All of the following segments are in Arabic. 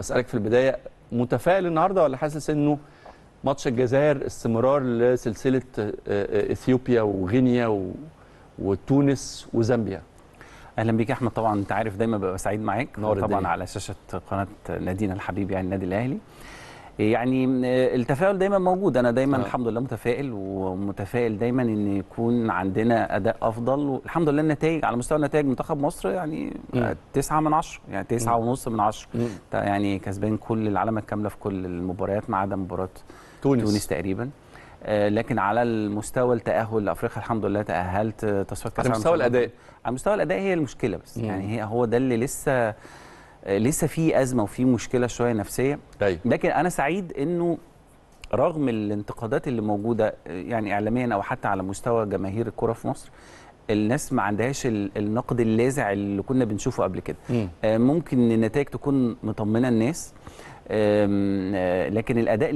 اسالك في البدايه، متفائل النهارده ولا حاسس انه ماتش الجزائر استمرار لسلسله اثيوبيا وغينيا وتونس وزامبيا؟ اهلا بيك يا احمد. طبعا انت عارف دايما ببقى سعيد معاك، طبعا على شاشه قناه نادينا الحبيب يعني النادي الاهلي. يعني التفاؤل دايما موجود، انا دايما الحمد لله متفائل، ومتفائل دايما ان يكون عندنا اداء افضل، والحمد لله النتائج على مستوى النتائج منتخب مصر يعني 9 من 10، يعني 9.5 من 10، يعني كسبان كل العلامه الكامله في كل المباريات ما عدا مباراه تونس تقريبا. لكن على المستوى التأهل لأفريقيا الحمد لله تأهلت تصفيات كأس العالم. على مستوى الأداء، على مستوى الأداء هي المشكلة بس. يعني هو ده اللي لسه فيه أزمة وفيه مشكلة شوية نفسية. لكن أنا سعيد إنه رغم الانتقادات اللي موجودة يعني إعلاميا أو حتى على مستوى جماهير الكرة في مصر، الناس ما عندهاش النقد اللاذع اللي كنا بنشوفه قبل كده. ممكن النتائج تكون مطمنة الناس، لكن الاداء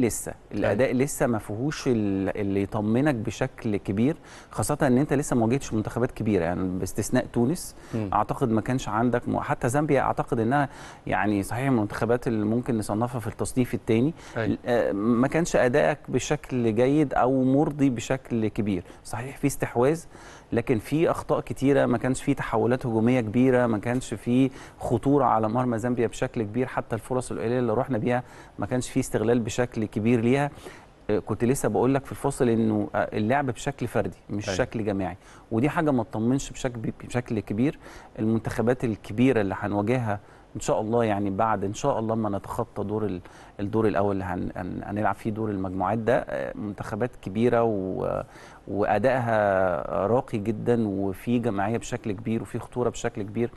لسه ما فيهوش اللي يطمنك بشكل كبير، خاصه ان انت لسه ما واجهتش منتخبات كبيره، يعني باستثناء تونس اعتقد ما كانش عندك، حتى زامبيا اعتقد انها يعني صحيح من المنتخبات اللي ممكن نصنفها في التصنيف الثاني، ما كانش ادائك بشكل جيد او مرضي بشكل كبير. صحيح في استحواذ، لكن في اخطاء كتيره، ما كانش في تحولات هجوميه كبيره، ما كانش في خطوره على مرمى زامبيا بشكل كبير، حتى الفرص القليله اللي رحنا بيها ما كانش في استغلال بشكل كبير ليها. كنت لسه بقول لك في الفصل انه اللعب بشكل فردي مش شكل جماعي، ودي حاجه ما تطمنش بشكل كبير. المنتخبات الكبيره اللي هنواجهها ان شاء الله، يعني بعد ان شاء الله ما نتخطى الدور الاول اللي هنلعب فيه دور المجموعات ده، منتخبات كبيره وادائها راقي جدا، وفي جماعيه بشكل كبير، وفي خطوره بشكل كبير.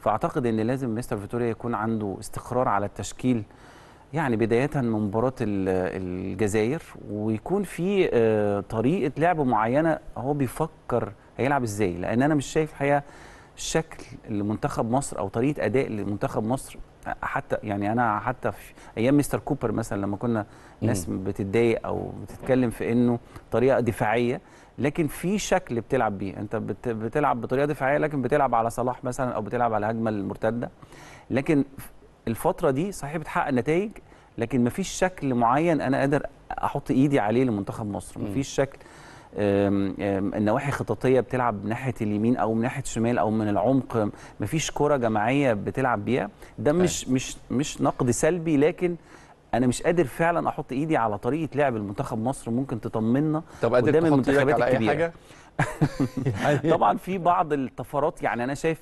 فاعتقد ان لازم مستر فيكتوريا يكون عنده استقرار على التشكيل، يعني بدايه من مباراه الجزائر، ويكون في طريقه لعب معينه هو بيفكر هيلعب ازاي، لان انا مش شايف الحقيقه شكل لمنتخب مصر او طريقه اداء لمنتخب مصر. حتى يعني انا حتى في ايام مستر كوبر مثلا لما كنا ناس بتتضايق او بتتكلم في انه طريقه دفاعيه، لكن في شكل بتلعب بيه، انت بتلعب بطريقه دفاعيه لكن بتلعب على صلاح مثلا، او بتلعب على هجمه المرتده. لكن الفتره دي صحيح بتحقق نتائج، لكن مفيش شكل معين انا قادر احط ايدي عليه لمنتخب مصر، مفيش شكل. النواحي خططيه بتلعب ناحيه اليمين او من ناحيه الشمال او من العمق، مفيش كره جماعيه بتلعب بيها. ده مش نقد سلبي، لكن انا مش قادر فعلا احط ايدي على طريقه لعب المنتخب مصر ممكن تطمنا قدام المنتخبات الكبيره. طبعا في بعض الطفرات، يعني انا شايف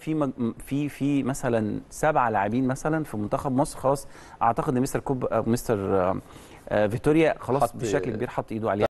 في مثلا 7 لاعبين مثلا في منتخب مصر خلاص اعتقد ان مستر فيكتوريا خلاص بشكل كبير حط ايده عليها.